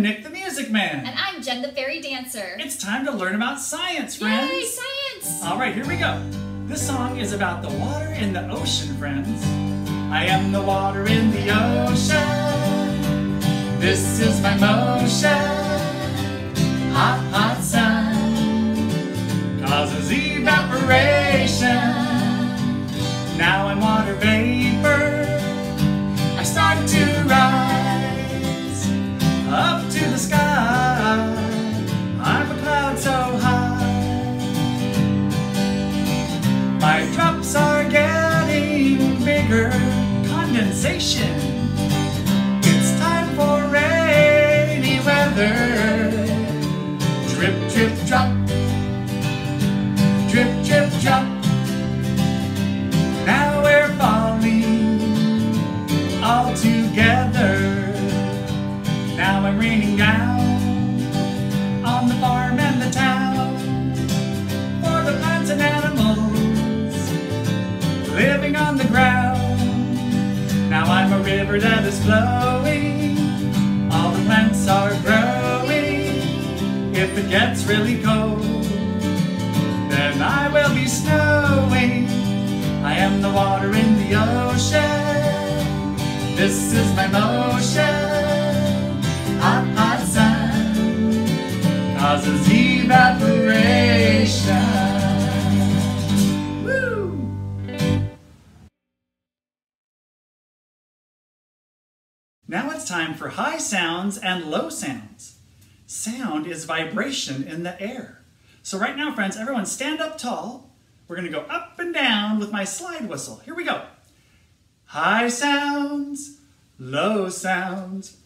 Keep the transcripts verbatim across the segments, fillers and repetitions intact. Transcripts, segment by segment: I'm Nick the Music Man. And I'm Jen the Fairy Dancer. It's time to learn about science, friends. Yay, science! Alright, here we go. This song is about the water in the ocean, friends. I am the water in the ocean. This is my motion. Hot, hot sun causes evaporation. Now I'm water vapor. I start to rise. Up to the sky, I'm a cloud so high. My drops are getting bigger, condensation. It's time for rainy weather. Drip, drip, drop. Drip, drip, drop. Now we're falling all together. Now I'm raining down on the farm and the town, for the plants and animals living on the ground. Now I'm a river that is flowing, all the plants are growing. If it gets really cold, then I will be snowing. I am the water in the ocean. This is my motion. Hot, hot sun causes evaporation. Woo! Now it's time for high sounds and low sounds. Sound is vibration in the air. So right now, friends, everyone stand up tall. We're going to go up and down with my slide whistle. Here we go. High sounds, low sounds.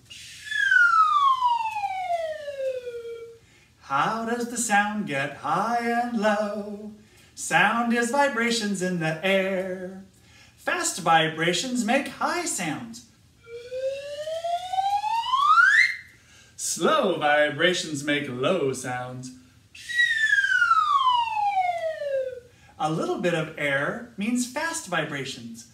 How does the sound get high and low? Sound is vibrations in the air. Fast vibrations make high sounds. Slow vibrations make low sounds. A little bit of air means fast vibrations.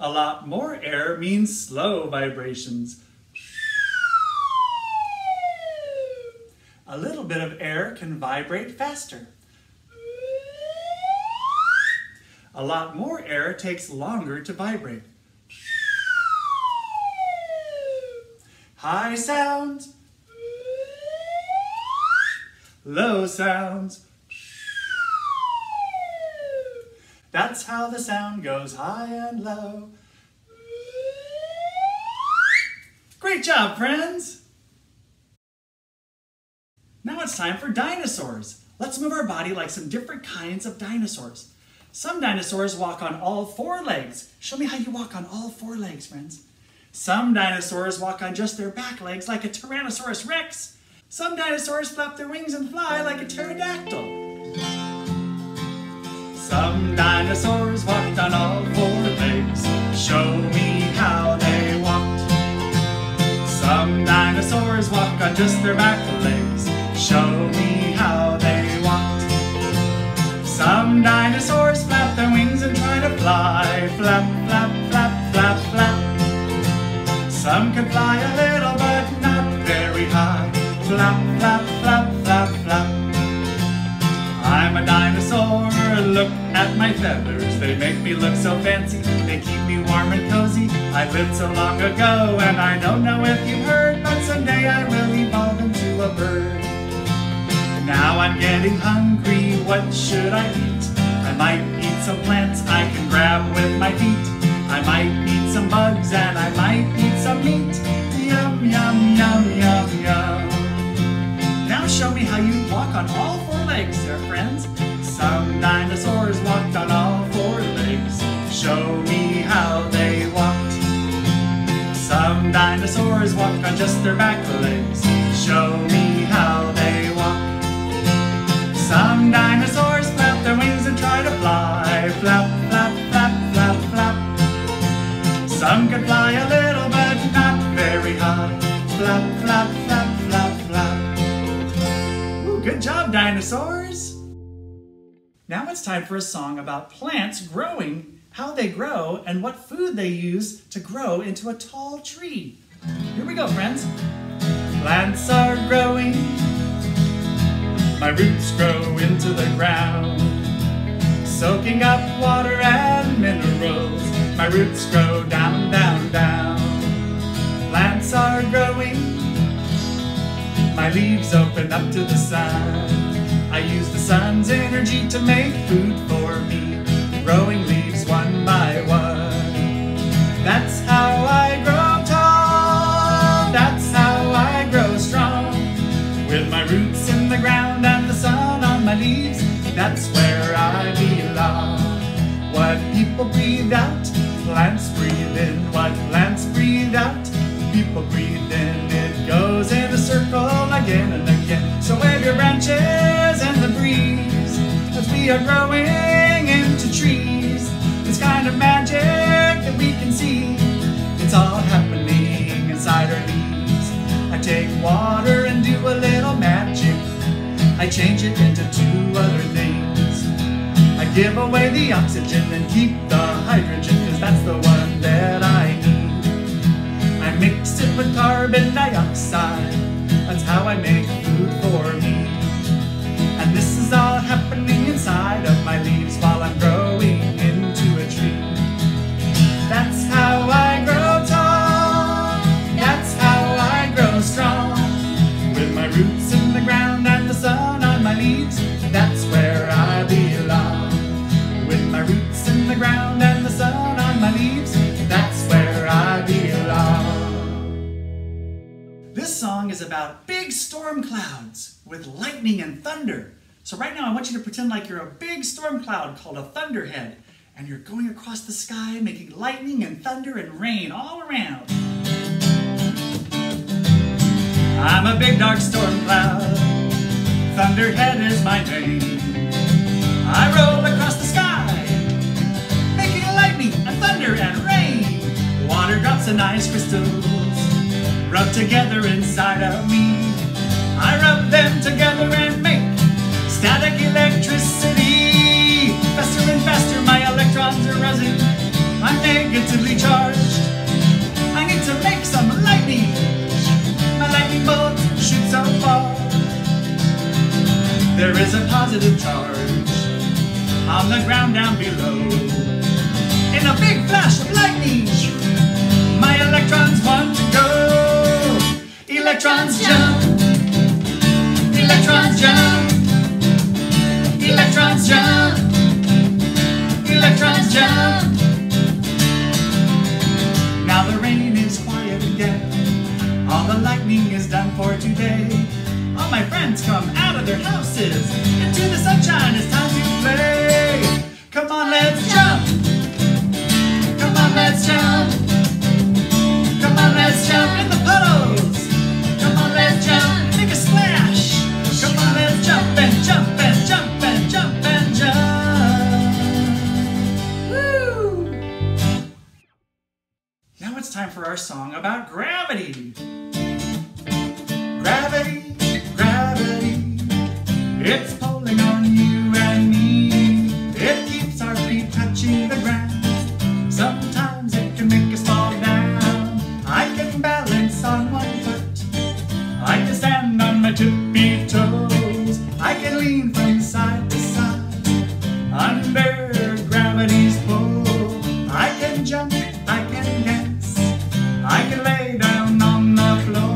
A lot more air means slow vibrations. A little bit of air can vibrate faster. A lot more air takes longer to vibrate. High sounds, low sounds. That's how the sound goes high and low. Great job, friends! Now it's time for dinosaurs. Let's move our body like some different kinds of dinosaurs. Some dinosaurs walk on all four legs. Show me how you walk on all four legs, friends. Some dinosaurs walk on just their back legs like a Tyrannosaurus Rex. Some dinosaurs flap their wings and fly like a pterodactyl. Some dinosaurs walked on all four legs. Show me how they walked. Some dinosaurs walk on just their back legs. Show me how they walked. Some dinosaurs flap their wings and try to fly. Flap, flap, flap, flap, flap. Some can fly a little but not very high. Flap, flap, flap, flap, flap. I'm a dinosaur, look at my feathers. They make me look so fancy, they keep me warm and cozy. I lived so long ago and I don't know if you heard, but someday I will evolve into a bird. Now I'm getting hungry, what should I eat? I might eat some plants I can grab with my feet. I might eat some bugs and I might eat some meat. Yum, yum, yum, yum, yum. Now show me how you walk on all four legs, dear friends. Some dinosaurs walked on all four legs. Show me how they walked. Some dinosaurs walked on just their back legs. Show me how they walked. Some dinosaurs flap their wings and try to fly. Flap, flap, flap, flap, flap. Some can fly a little but not very high. Flap, flap, flap, flap, flap. Ooh, good job, dinosaurs! Now it's time for a song about plants growing, how they grow, and what food they use to grow into a tall tree. Here we go, friends. Plants are growing. My roots grow into the ground, soaking up water and minerals. My roots grow down, down, down. Plants are growing. My leaves open up to the sun. I use the sun's energy to make food for me, growing leaves one by one. That's how I grow tall. That's how I grow strong. With my roots in the ground and the sun on my leaves, that's where I belong. What people breathe out, plants breathe in. What plants breathe out, people breathe in. It goes in a circle again and again. So wave your branches in the breeze as we are growing into trees. This kind of magic that we can see, it's all happening inside our leaves. I take water and do a little magic. I change it into two other things. I give away the oxygen and keep the hydrogen, cause that's the one that I need. I mix it with carbon dioxide. That's how I make food for me. And this is all happening inside of my leaves while I'm growing into a tree. That's how I grow tall. That's how I grow strong. With my roots in the ground and the sun on my leaves, that's where I belong. With my roots in the ground and the sun on my leaves, that's where I belong. This song is about big storm clouds with lightning and thunder. So right now I want you to pretend like you're a big storm cloud called a thunderhead, and you're going across the sky making lightning and thunder and rain all around. I'm a big dark storm cloud, thunderhead is my name. I roll across the sky, making lightning and thunder and rain. Water drops and ice crystals rub together inside of me. I rub them together and make static electricity. Faster and faster my electrons are rising. I'm negatively charged. I need to make some lightning. My lightning bolt shoots so far. There is a positive charge on the ground down below. In a big flash of lightning, my electrons want to go. Electrons jump. Electrons jump. Electrons jump. Electrons jump. Now the rain is quiet again. All the lightning is done for today. All my friends come out of their houses. Into the sunshine, it's time to play. Come on, let's jump. Come on, let's jump. Come on, let's jump in the puddles. Come on, let's jump, make a splash. Come on, let's jump and jump and jump and jump and jump. Woo! Now it's time for our song about gravity. Gravity, gravity, it's pulling on you and me. It keeps our feet touching the ground. Sometimes it can make us fall down. I can balance on one foot. I can stand on my tippy toes. I can lean from side to side. Under gravity's pull, I can jump, I can dance. I can lay down on the floor.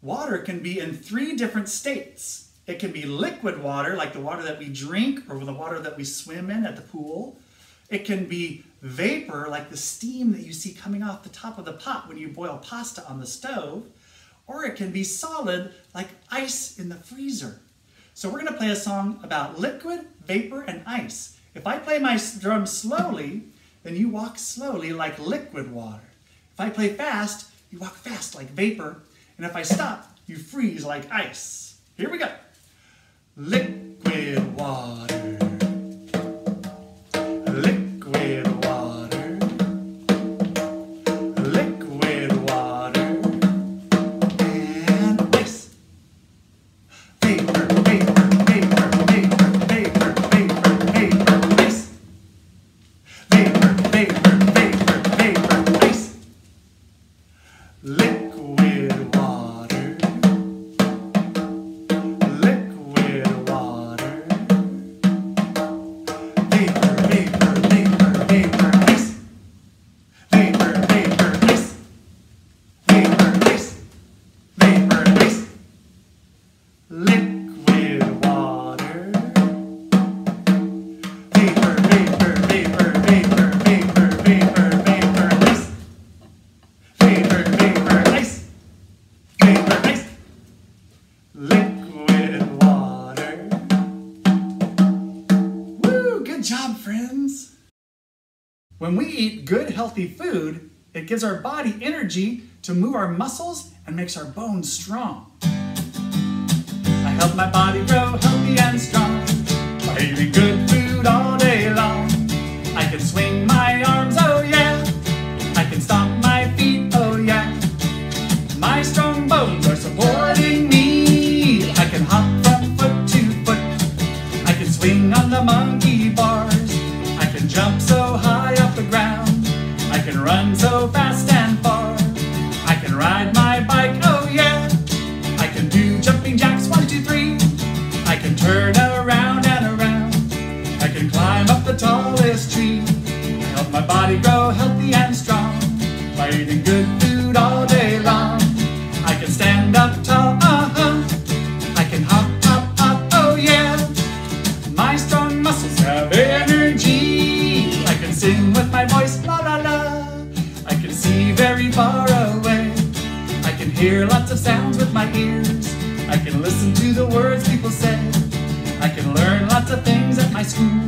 Water can be in three different states. It can be liquid water, like the water that we drink or the water that we swim in at the pool. It can be vapor, like the steam that you see coming off the top of the pot when you boil pasta on the stove. Or it can be solid, like ice in the freezer. So we're gonna play a song about liquid, vapor, and ice. If I play my drum slowly, then you walk slowly like liquid water. If I play fast, you walk fast like vapor. And if I stop, you freeze like ice. Here we go. Liquid water. Liquid water. Liquid water. And ice. Paper, paper, paper, paper, paper, paper, paper, ice. Paper, paper, paper, paper, ice. Liquid water. Liquid water. Paper, paper, paper, paper, paper, paper, paper, ice. Paper, paper, ice. Paper, ice. Liquid water. Woo! Good job, friends. When we eat good, healthy food, it gives our body energy to move our muscles and makes our bones strong. Help my body grow healthy and strong by eating good food all day long. I can swing my arms, oh yeah. I can stomp my feet, oh yeah. My strong bones are supporting me. I can hop from foot to foot. I can swing on the monkey bars. I can jump so high off the ground. I can run so fast and far. I can ride my bike, oh yeah. I can do jumping jacks, one, two, three. I can turn around and around. I can climb up the tallest tree. I help my body grow healthy and strong by eating good food all day long. I can stand up tall, uh-huh. I can hop, hop, hop, oh yeah. My strong muscles have energy. I can sing with my voice, la la la. I can see very far away. I can hear lots of sounds with my ears. I can listen to the words people say. I can learn lots of things at my school.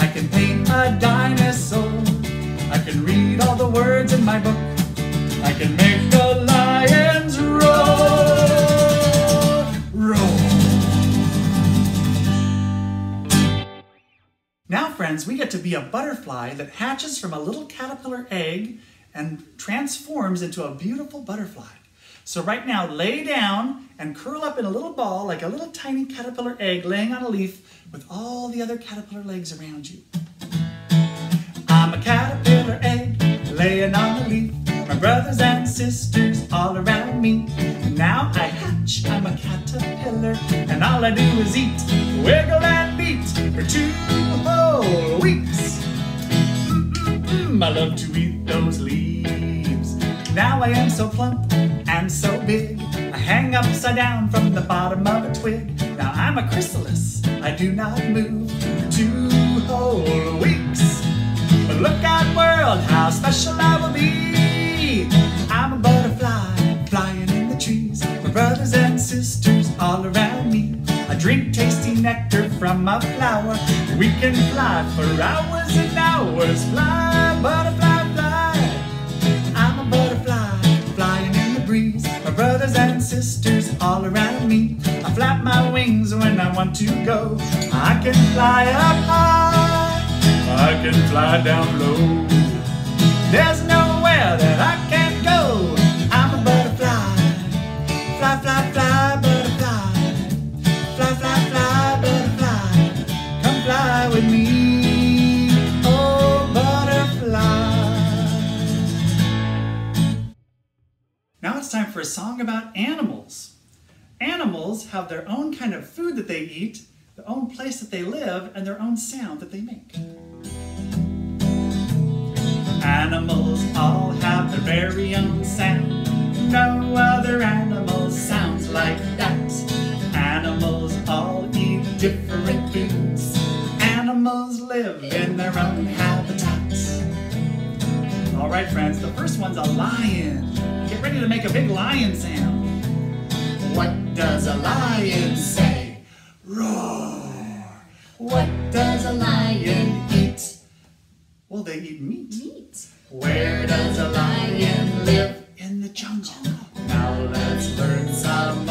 I can paint a dinosaur. I can read all the words in my book. I can make the lions roar, roar. Now, friends, we get to be a butterfly that hatches from a little caterpillar egg and transforms into a beautiful butterfly. So right now, lay down and curl up in a little ball like a little tiny caterpillar egg laying on a leaf with all the other caterpillar legs around you. I'm a caterpillar egg laying on a leaf. My brothers and sisters all around me. Now I hatch, I'm a caterpillar, and all I do is eat, wiggle and beat for two whole weeks. Mm-mm-mm, I love to eat those leaves. Now I am so plump and so big, I hang upside down from the bottom of a twig. Now I'm a chrysalis, I do not move for two whole weeks. But look out world, how special I will be. I'm a butterfly, flying in the trees. My brothers and sisters all around me. I drink tasty nectar from a flower. We can fly for hours and hours. Fly, butterfly, fly. I'm a butterfly, flying in the breeze. My brothers and sisters all around me. I flap my wings when I want to go. I can fly up high, I can fly down low. There's nowhere that I can't go. I'm a butterfly, fly, fly, fly, butterfly. Fly, fly, fly, butterfly. Come fly with me, oh butterfly. Now it's time for a song about animals. Animals have their own kind of food that they eat, their own place that they live, and their own sound that they make. Animals all have their very own sound. No other animal sounds like that. Animals all eat different foods. Animals live in their own habitats. All right, friends, the first one's a lion. Get ready to make a big lion sound. What does a lion say? Roar! What does a lion eat? Well, they eat meat. Meat. Where does a lion live? In the jungle. Now let's learn some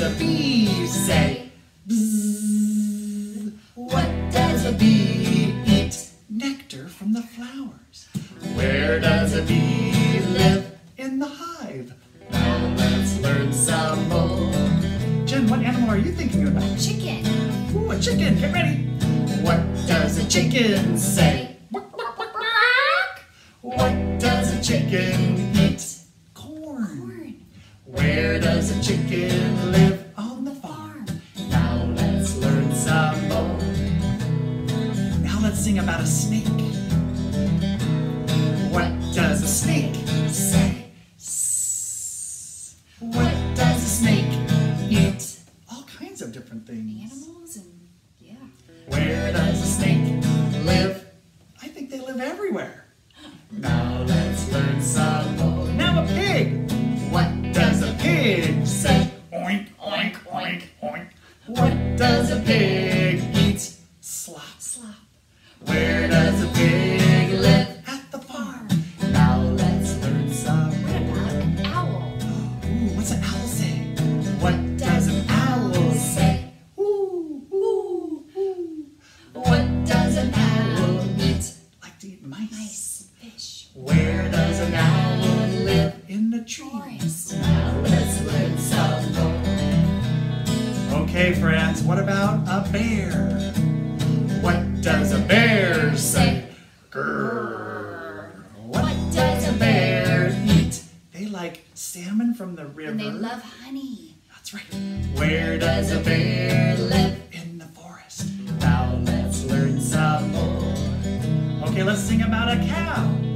does a bee say? Bzzz. What does a bee eat? Nectar from the flowers. Where does a bee live? In the hive. Now let's learn some more. Jen, what animal are you thinking about? Chicken. Ooh, a chicken. Get ready. What does a chicken say? Quack, quack, quack, quack. What does a chicken eat? Corn. Where does a chicken live? On the farm. Now let's learn some more. Now let's sing about a snake. What does a snake say? Sss. What does a snake eat? All kinds of different things. Animals and yeah. Where does a snake live? I think they live everywhere. Now let's learn some more. Now a pig. What does a pig say? Oink, oink, oink, oink. What does a pig eat? Slop, slop. Where does a pig live? At the farm. Now let's learn some more. What about an owl? Ooh, what's an owl say? What does an owl say? Ooh, ooh, ooh. What does an owl eat? Like to eat mice. Mice, fish. Where does an owl live? In the trees. Now let's learn some more. Okay, friends, what about a bear? What does a bear say? Grrr. What, what does a bear eat? They like salmon from the river. And they love honey. That's right. Where does a bear live? In the forest. Now let's learn some more. Okay, let's sing about a cow.